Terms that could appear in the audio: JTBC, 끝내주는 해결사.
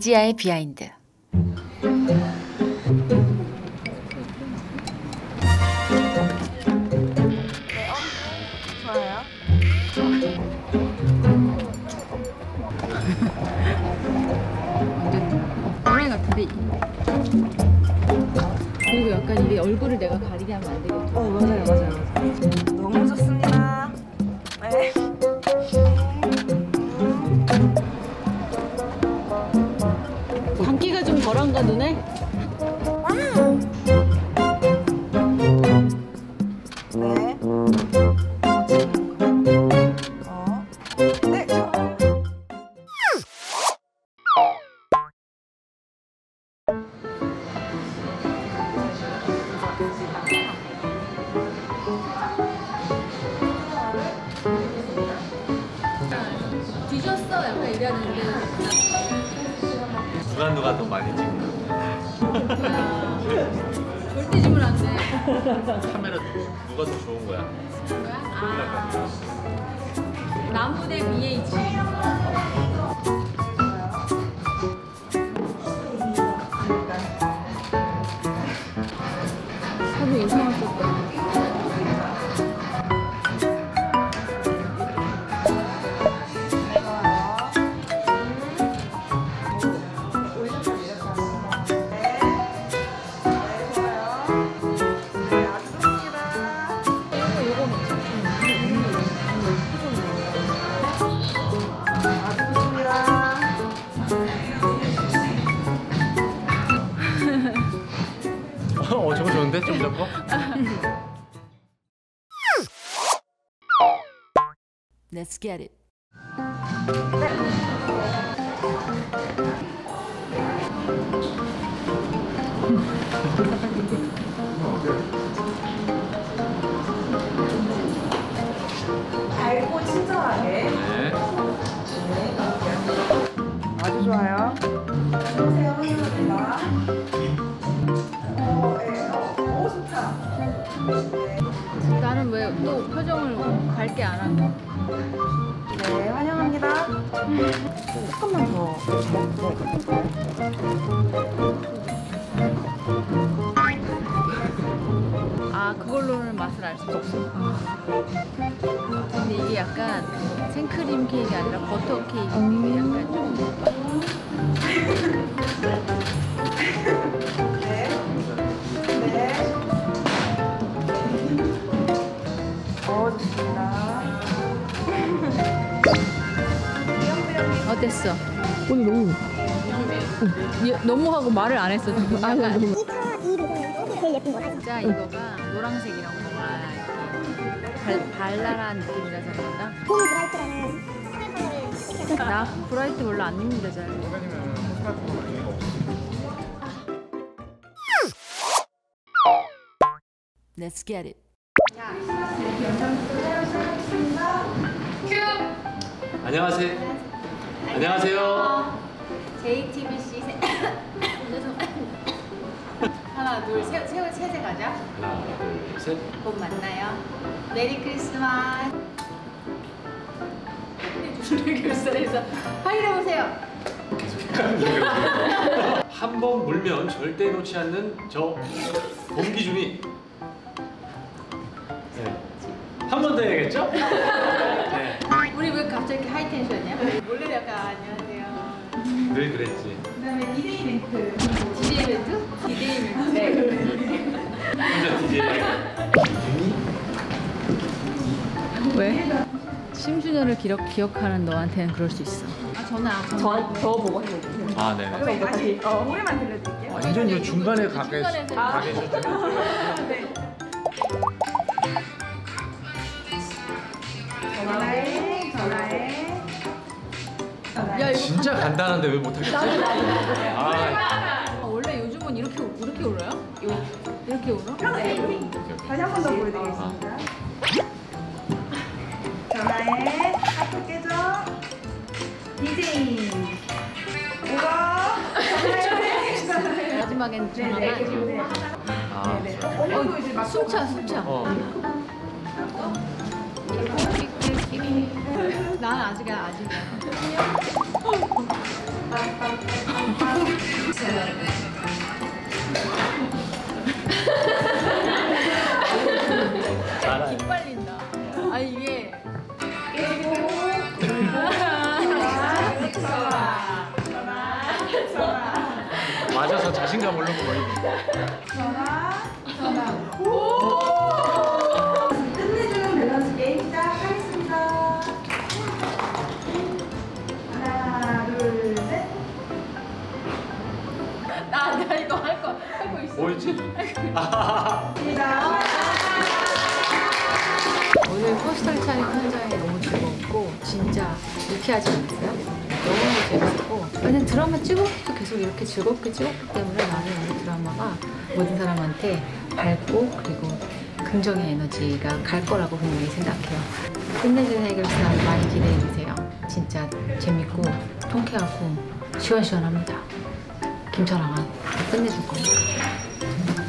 이지아의 비하인드. 그리고 약간 내 얼굴을 내가 가리게 하면 안 되겠죠? 어, 맞아요, 맞아요. 너무 좋습니다. 네. 광기가 좀 덜한가 눈에? 네. 어. 네. 뒤졌어 약간 이랬는데 누가 더 많이 찍나? 절대 집을 안 돼. 카메라 누가 더 좋은 거야? 좋은 거야? 아 나무 대 위에 있지. 하루 이상할 것 같아. 어, 저거 좋은데? 좀 잡고? Let's get it. 달고 친절하게. 네. 아주 좋아요. 안녕하세요, 반갑습니다. 나는 왜 또 표정을 밝게 안 하고? 네, 환영합니다. 조금만 더. 아, 그걸로는 맛을 알 수가 없어. 근데 이게 약간 생크림 케이크가 아니라 버터 케이크. 약간 좀. 어땠어? 오늘 너무 너무 하고 말을 안 했어 지금. 아, 약간 이 로고가 제일 예쁜 거야. 진짜 이거가 노란색이랑 정말 발랄한 느낌이라서 그런가? 봄 브라이트라는 스웨터를 시켰어. 나 브라이트 별로 안 입는데 잘. 왜냐면 스카프가 의미가 없어. Let's get it. 야, 연장을 시작하겠습니다. 큐! 안녕하세요. 안녕하세요. JTBC 하나, 둘, 셋에 가자. 하나, 둘, 셋. 곧 만나요. 메리 크리스마스. 끝내주는 해결사에서 확인해 보세요. 한 번 물면 절대 놓지 않는 저 봄기준이. 네. 한 번 더 해야겠죠? 우리 왜 갑자기 하이텐션이야? 원래 약간 안녕하세요. 늘 그랬지. 그다음에 디데이 멘트. 디데이 멘트? 디데이 멘트. 네. 혼자 디데이. 왜? 심준호를 기억하는 너한테는 그럴 수 있어. 아 저는 저 보고 했는데. 아 네. 그럼 다시 노래만 들려드릴게요. 완전 이 중간에 가게 해주세요. 네. 야, 진짜 간단한데 왜 못하겠지? 아, 원래 요즘은 이렇게 울어요? 이렇게 울어? 네. 다시 한 번 더 보여드리겠습니다. 전화해. 하트 깨줘. DJ. 울어. 마지막엔 전화해. 숨차. 난 아직이야. 알아요. 기빨린다. 아 이게 맞아서 자신감 올라오고 뭐 전화 끝내주는 밸런스 게임 시작하겠습니다. 하나 둘 셋. 나 이거 할 거 하고 있어. 뭐였지? 오늘 포스터를 차린 현장이 너무 즐거웠고 진짜 유쾌하지 않았어요? 너무 재밌었고 왜냐면 드라마 찍어도 계속 이렇게 즐겁게 찍었기 때문에 나는 이 드라마가 모든 사람한테 밝고 그리고 긍정의 에너지가 갈 거라고 분명히 생각해요. 끝내주는 해결사 많이 기대해주세요. 진짜 재밌고 통쾌하고 시원시원합니다. 김철아가 끝내줄 거예요.